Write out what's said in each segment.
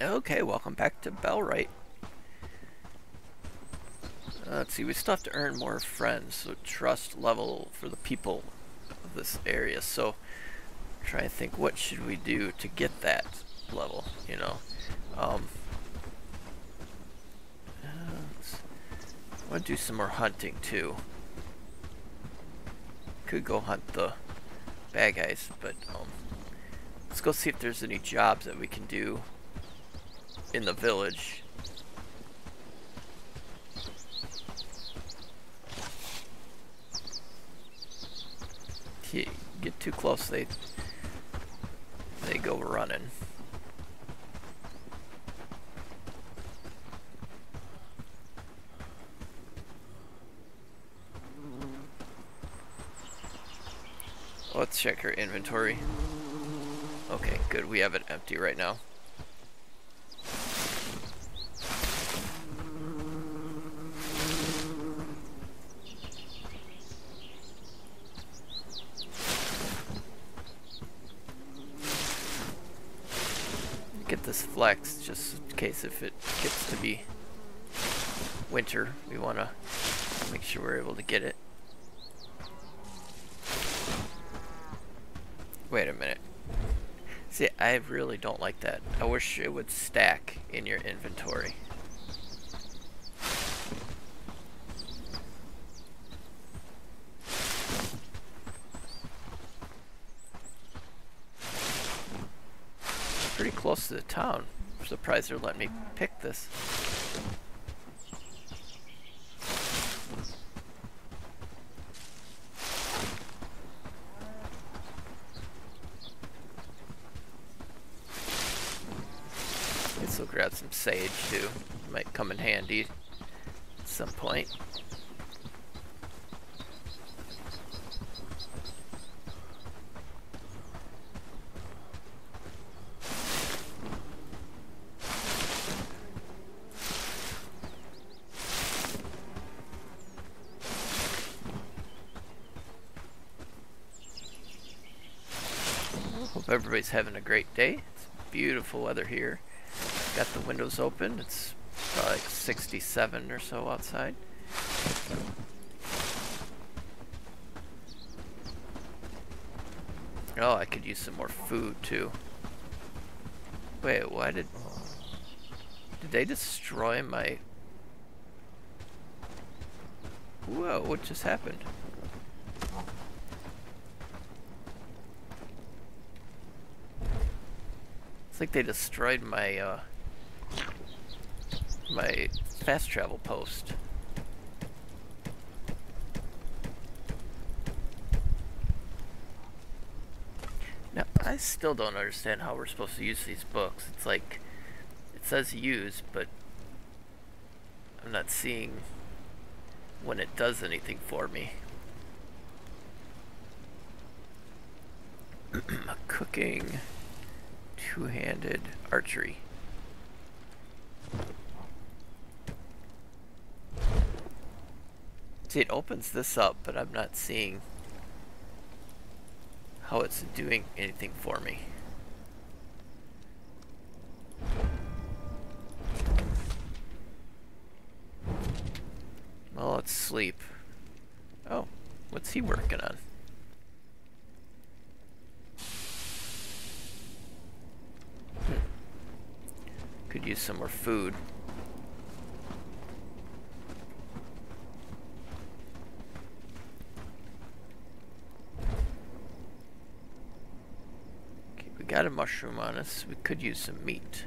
Okay, welcome back to Bellwright. Let's see, we still have to earn more friends, so trust level for the people of this area. So I'm trying to think, what should we do to get that level, you know? I want to do some more hunting too. Could go hunt the bad guys, but let's go see if there's any jobs that we can do in the village. If you get too close, they go running. Let's check our inventory. Okay, good. We have it empty right now. Get this flex just in case if it gets to be winter. We want to make sure we're able to get it. Wait a minute. See, I really don't like that. I wish it would stack in your inventory. Pretty close to the town. I'm surprised they're letting me pick this. Grab some sage too, might come in handy at some point. Hope everybody's having a great day. It's beautiful weather here. Got the windows open. It's probably like 67 or so outside. Oh, I could use some more food too. Wait, why did they destroy my... Whoa, what just happened? It's like they destroyed my my fast travel post. Now, I still don't understand how we're supposed to use these books. It's like, it says use, but I'm not seeing when it does anything for me. Cooking, two-handed archery. See, it opens this up, but I'm not seeing how it's doing anything for me. Well, let's sleep. Oh, what's he working on? Could use some more food. Got a mushroom on us. We could use some meat.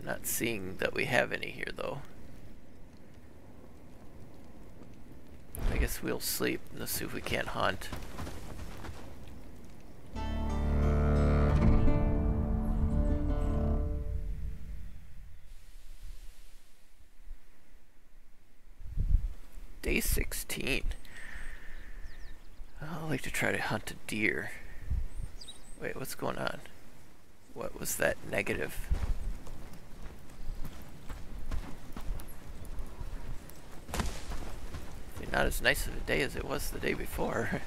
I'm not seeing that we have any here though. I guess we'll sleep. Let's see if we can't hunt. Day 16. I like to try to hunt a deer. Wait, what's going on? What was that negative? It's not as nice of a day as it was the day before.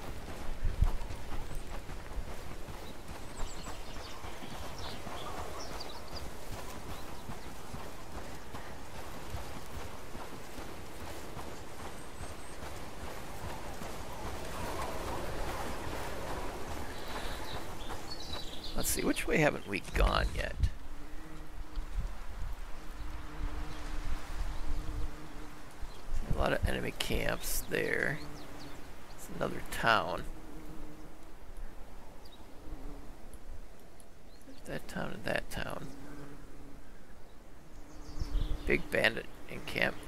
Let's see, which way haven't we gone yet? A lot of enemy camps there. It's another town. That town and that town. Big bandit encampment.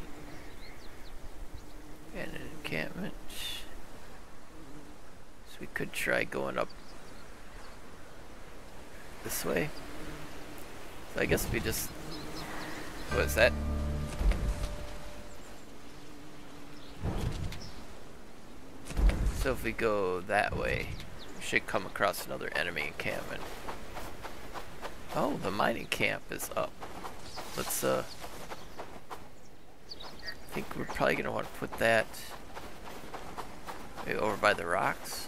Bandit encampment. So we could try going up this way. So I guess we just... What is that? So if we go that way, we should come across another enemy encampment. Oh, the mining camp is up. Let's, I think we're probably going to want to put that maybe over by the rocks.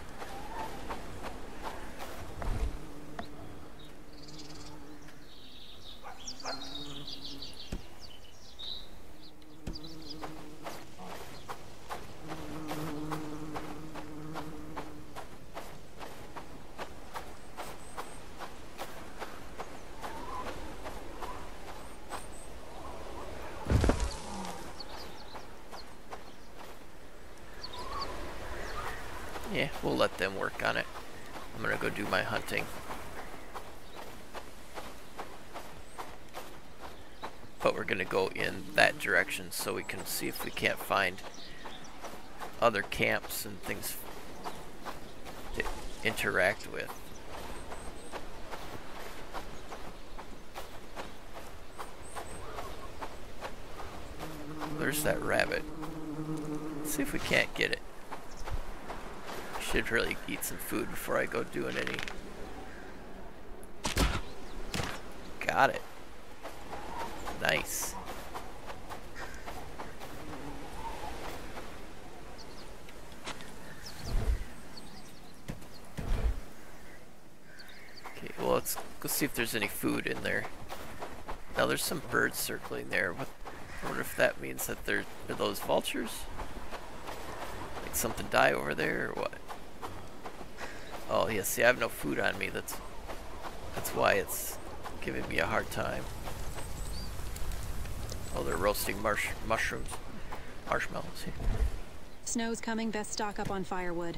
Yeah, we'll let them work on it. I'm gonna go do my hunting. But we're gonna go in that direction so we can see if we can't find other camps and things to interact with. There's that rabbit. Let's see if we can't get it. Should really eat some food before I go doing any. Got it. Nice. Okay, well, let's go see if there's any food in there. Now there's some birds circling there. What? I wonder if that means that there are those vultures. Like something die over there or what? Oh yeah, see I have no food on me, that's why it's giving me a hard time. Oh, they're roasting marshmallows here. Snow's coming, best stock up on firewood.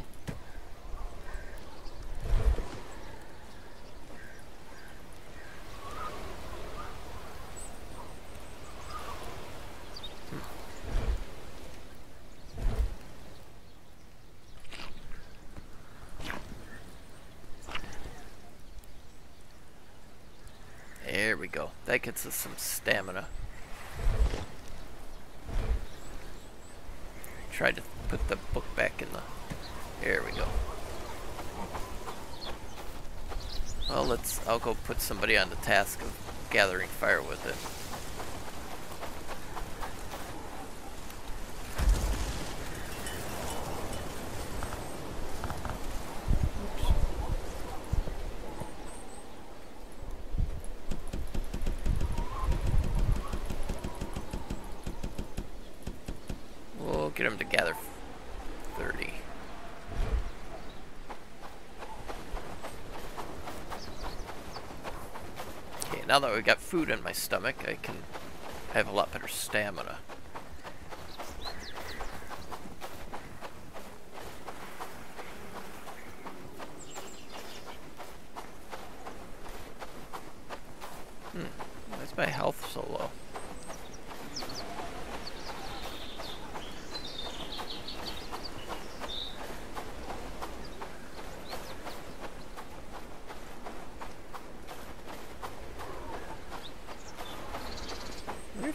There we go. That gets us some stamina. Tried to put the book back in the... There we go. Well, I'll go put somebody on the task of gathering fire with it. Get them to gather 30. Okay, now that we've got food in my stomach, I have a lot better stamina. Why's my health so low?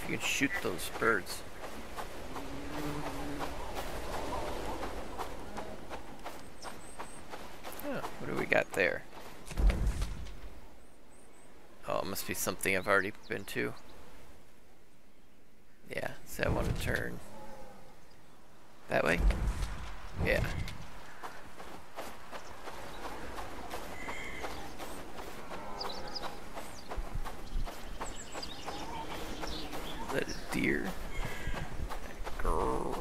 You can shoot those birds. Huh, what do we got there? Oh, it must be something I've already been to. Yeah, so I want to turn that way. Yeah. Deer. Grrr.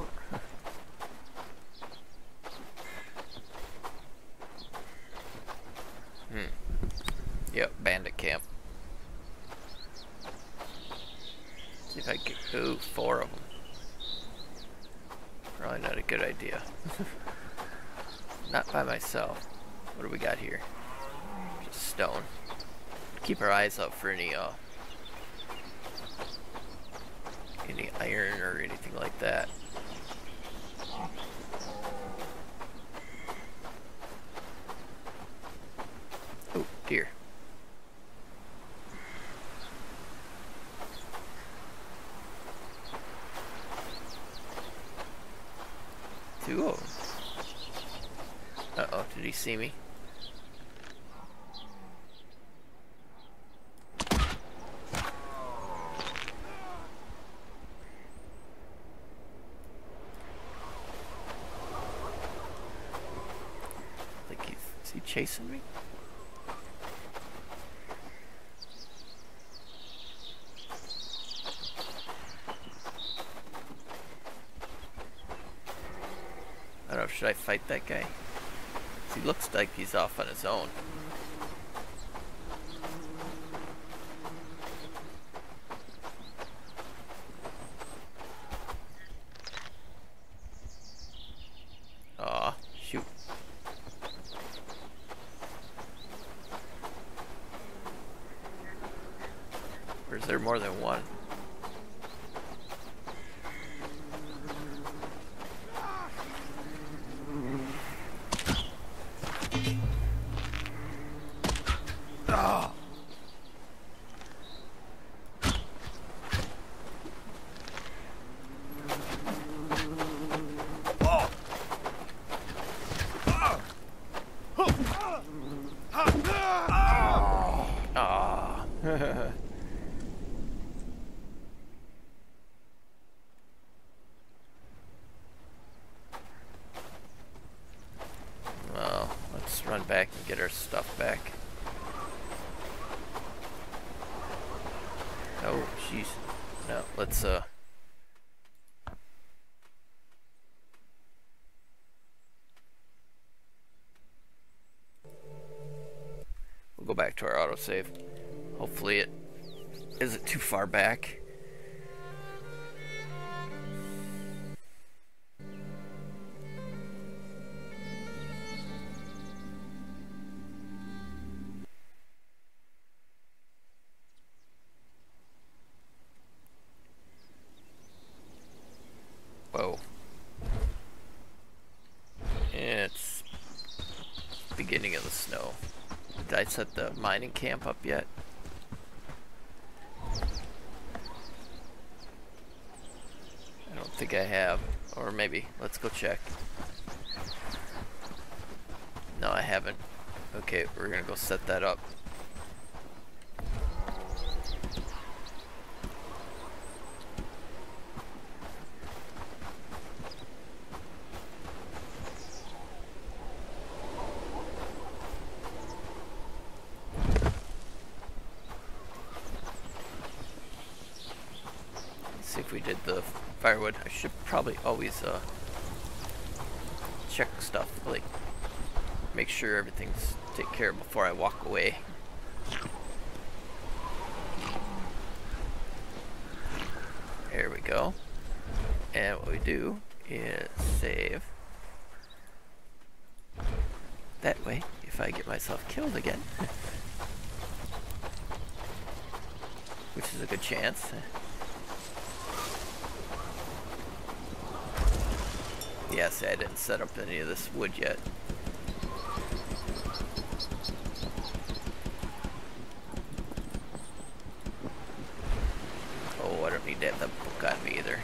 See if I can get, ooh, 4 of them. Probably not a good idea. Not by myself. What do we got here? Just stone. Keep our eyes out for any iron or anything like that. Oh, dear. Two of them. Uh-oh, did he see me? Chasing me? I don't know, should I fight that guy? He looks like he's off on his own. To our autosave. Hopefully it isn't too far back. Whoa. Yeah, it's beginning of the snow. Did I set the mining camp up yet? I don't think I have. Or maybe. Let's go check. No, I haven't. Okay, we're gonna go set that up. Firewood. I should probably always check stuff, like make sure everything's taken care of before I walk away. There we go. And what we do is save. That way, if I get myself killed again, which is a good chance. Yeah, see, I didn't set up any of this wood yet. Oh, I don't need to have that book on me either.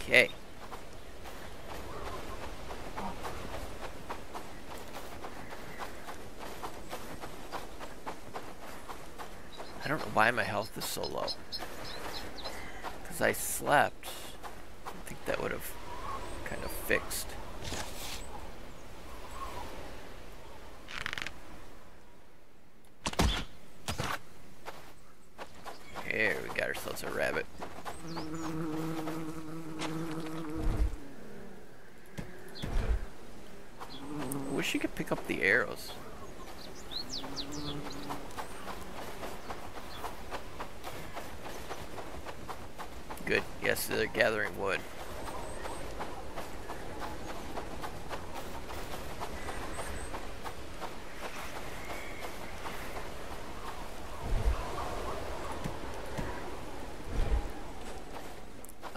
Okay. I don't know why my health is so low. Because I slept. I think that would have kind of fixed. Here, we got ourselves a rabbit. wish you could pick up the arrows. Good. Yes, they're gathering wood.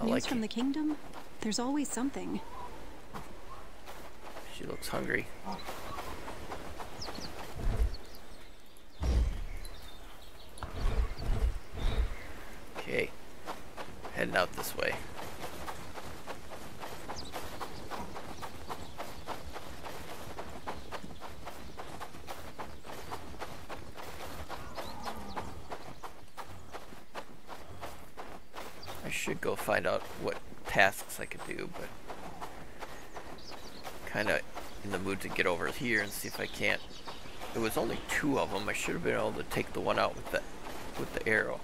News from the kingdom? There's always something. She looks hungry. Okay. Heading out this way. I should go find out what tasks I could do, but kind of in the mood to get over here and see if I can't. It was only 2 of them. I should have been able to take the one out with the arrow.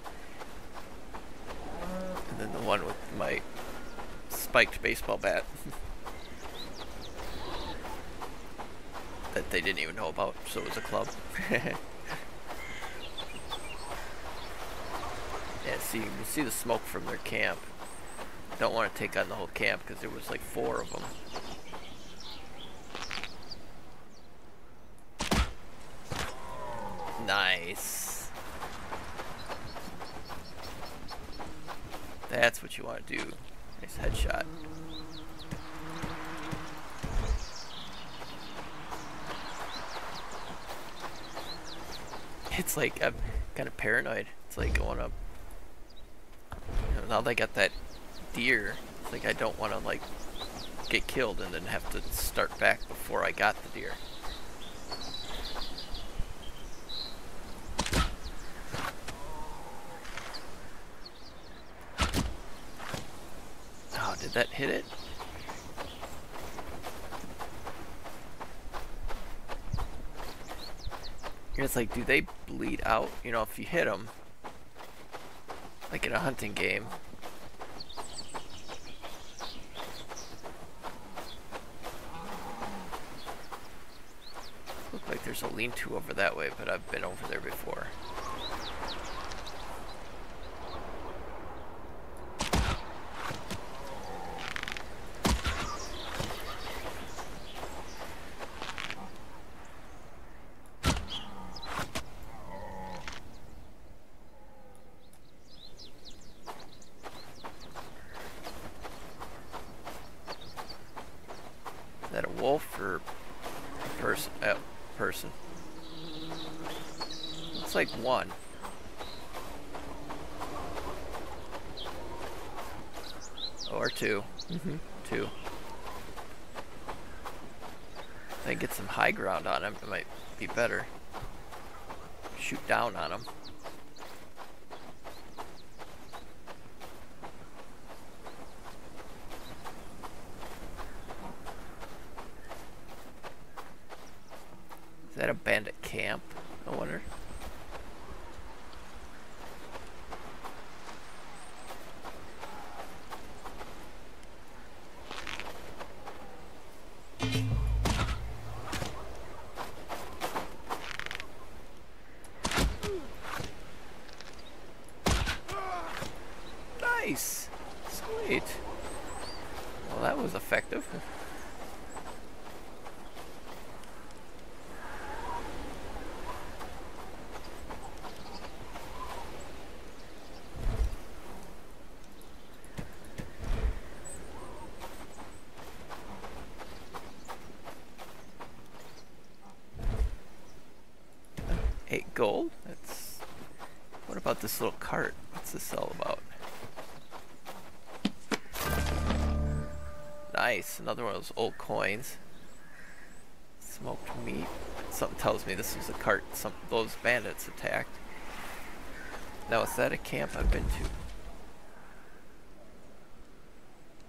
And then the one with my spiked baseball bat that they didn't even know about, so it was a club. Yeah, see, you can see the smoke from their camp. Don't want to take on the whole camp because there was like 4 of them. Nice. That's what you want to do. Nice headshot. It's like I'm kind of paranoid. It's like going up. You know, now they got that deer. It's like I don't want to like get killed and then have to start back before I got the deer. Did that hit it? It's like, do they bleed out? You know, if you hit them, like in a hunting game. Looks like there's a lean-to over that way, but I've been over there before. Person. Looks like one. Or 2. Mm-hmm. 2. If I get some high ground on him, it might be better. Shoot down on him. Is that a bandit camp? I wonder. Nice! Sweet! Well, that was effective. Gold? That's... What about this little cart? What's this all about? Nice, another one of those old coins. Smoked meat. Something tells me this was a cart those bandits attacked. Now, is that a camp I've been to?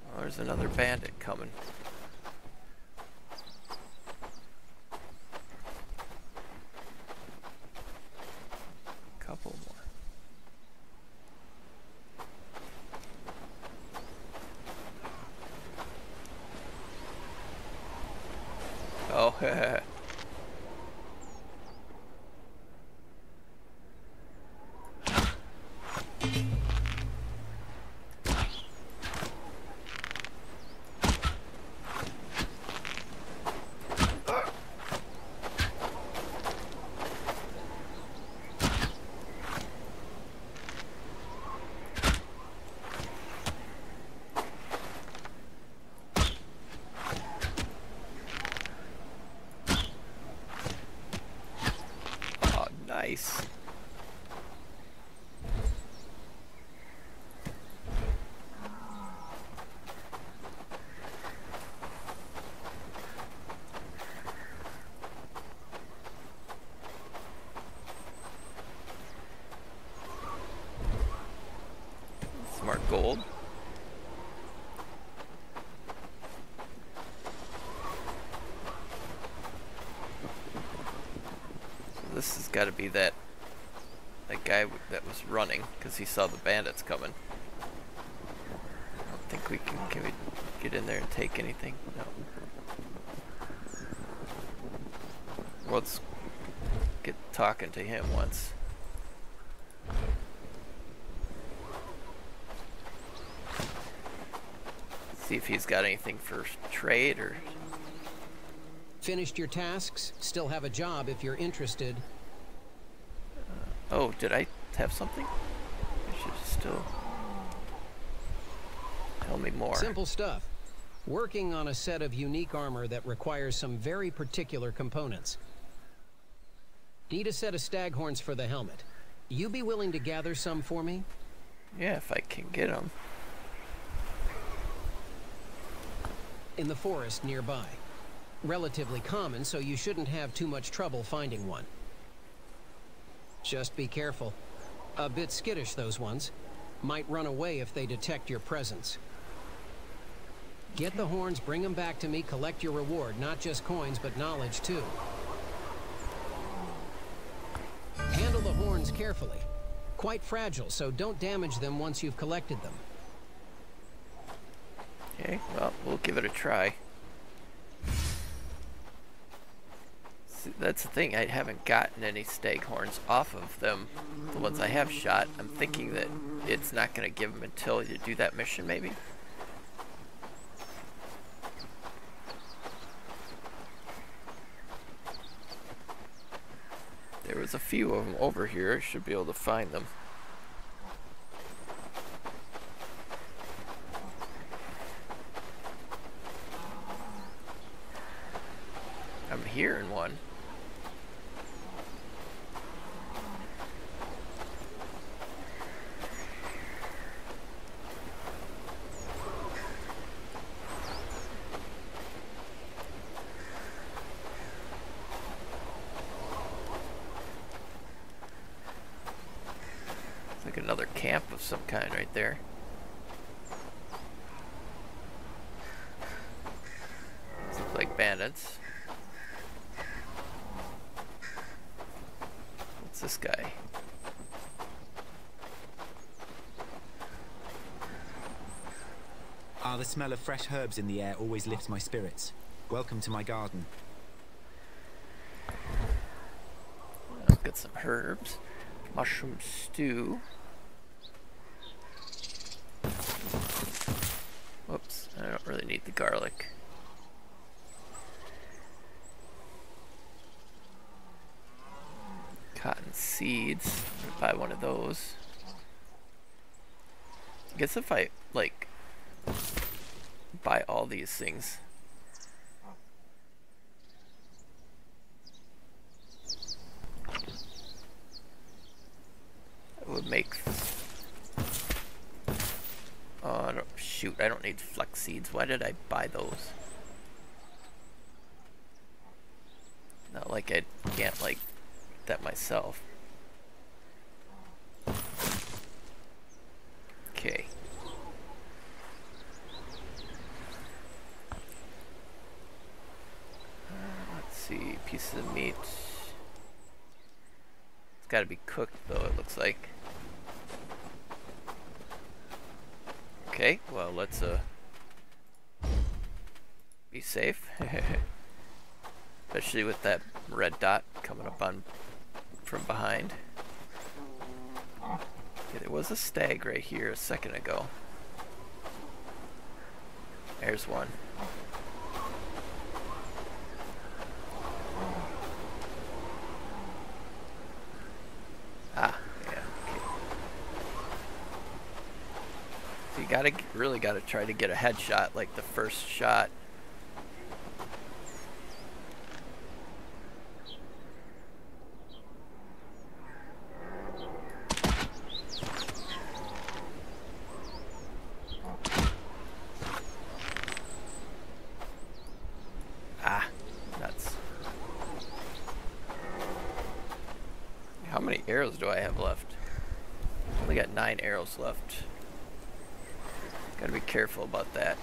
Well, there's another bandit coming. Couple more. Oh, Gold. So this has got to be that guy that was running because he saw the bandits coming. I don't think we can get in there and take anything. No. Let's get talking to him once. See if he's got anything for trade or... Finished your tasks? Still have a job if you're interested. Oh, did I have something? I should still... Tell me more. Simple stuff. Working on a set of unique armor that requires some very particular components. Need a set of stag horns for the helmet. You be willing to gather some for me? Yeah, if I can get them. In the forest nearby. Relatively common, so you shouldn't have too much trouble finding one. Just be careful. A bit skittish, those ones. Might run away if they detect your presence. Get the horns, bring them back to me, collect your reward, not just coins, but knowledge too. Handle the horns carefully. Quite fragile, so don't damage them once you've collected them. Okay, well, we'll give it a try. See, that's the thing, I haven't gotten any stag horns off of them. The ones I have shot, I'm thinking that it's not going to give them until you do that mission, maybe? There was a few of them over here, I should be able to find them. Hearing one. It's like another camp of some kind right there. Looks like bandits. This guy. Ah, the smell of fresh herbs in the air always lifts my spirits. Welcome to my garden. I'll get some herbs. Mushroom stew. Whoops, I don't really need the garlic. Cotton seeds. Buy one of those. I guess if I like buy all these things, it would make. Oh no, shoot! I don't need flax seeds. Why did I buy those? Not like I can't like. That myself. Okay. Let's see, pieces of meat. It's got to be cooked though, it looks like. Okay, well, let's be safe. especially with that red dot coming up on from behind. Yeah, there was a stag right here a second ago. There's one. Ah, yeah. Okay. So you really gotta try to get a headshot like the first shot. Arrows do I have left? Only got 9 arrows left. Gotta be careful about that,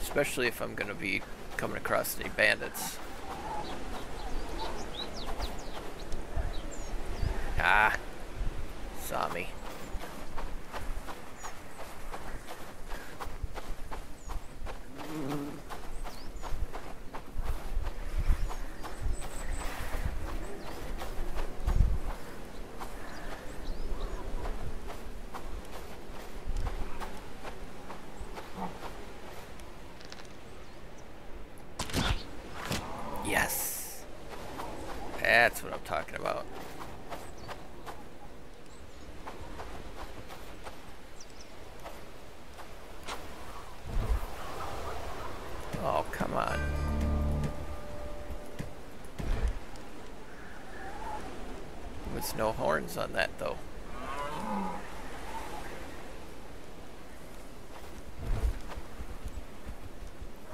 especially if I'm gonna be coming across any bandits. Ah, saw me. That's what I'm talking about. Oh, come on. There was no horns on that, though.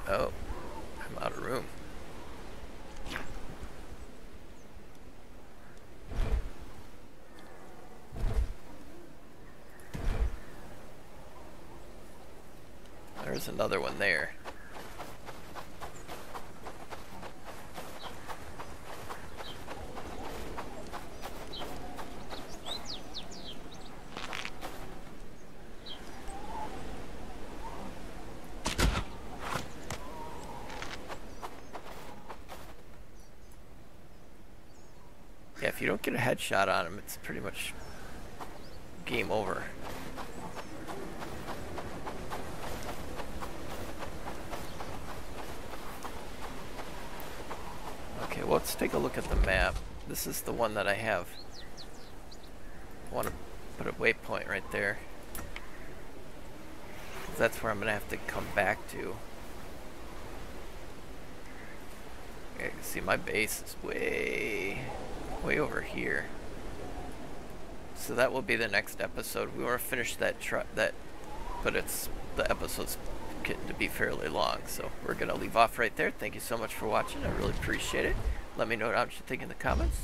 Oh, I'm out of room. There's another one there. Yeah, if you don't get a headshot on him, it's pretty much game over. Okay, well, let's take a look at the map. This is the one that I have. I want to put a waypoint right there. That's where I'm going to have to come back to. Okay, you can see my base is way over here. So that will be the next episode. We want to finish that, but it's the episode's getting to be fairly long, so we're gonna leave off right there. Thank you so much for watching. I really appreciate it. Let me know what you think in the comments,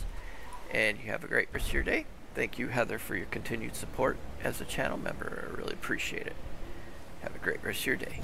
and you have a great rest of your day. Thank you, Heather, for your continued support as a channel member. I really appreciate it. Have a great rest of your day.